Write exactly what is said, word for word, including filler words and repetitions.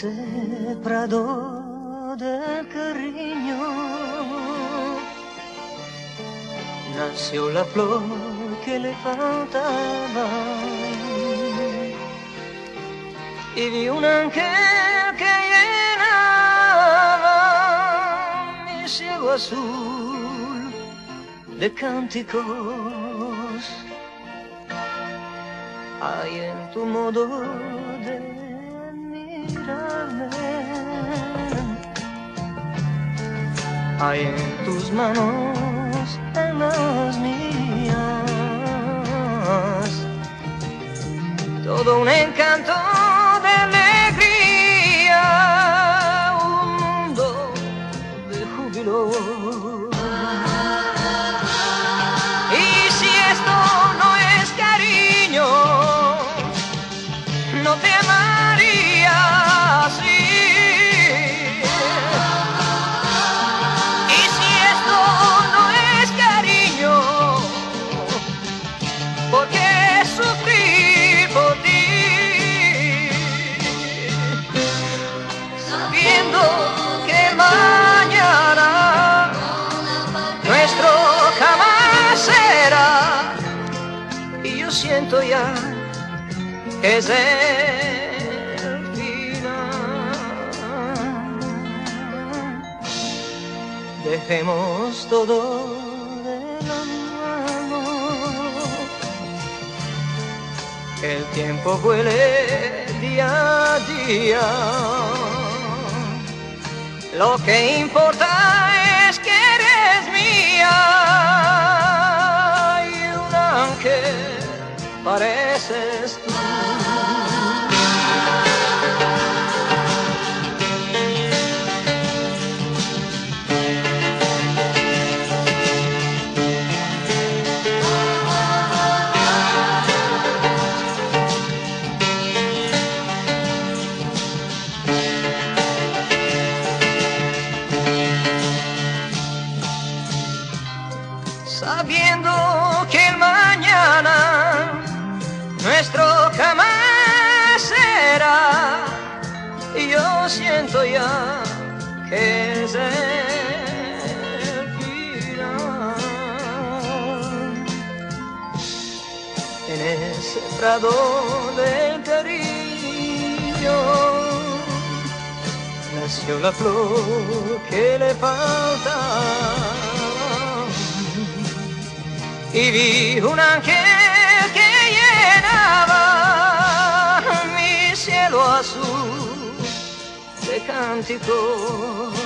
ese Prado del Carino nació la flor que le faltaba y vi un ángel que llenaba mi cielo azul de cánticos. Hay en tu modo de hay en tus manos, en las mías, todo un encanto de alegría, un mundo de júbilo. Y si esto no es cariño, no te amaría así. Siento ya que es el final. Dejemos todo de la mano. El tiempo huele día a día. Lo que importa es que eres mía y un ángel pareces tú. Sabiendo que el mañana nuestro jamás será, y yo siento ya que es el final. En ese Prado del Carino nació la flor que le falta y vi un ángel que mi cielo azul de cánticos.